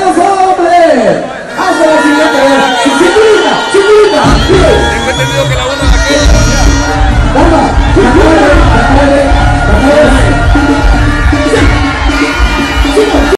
Sobrang,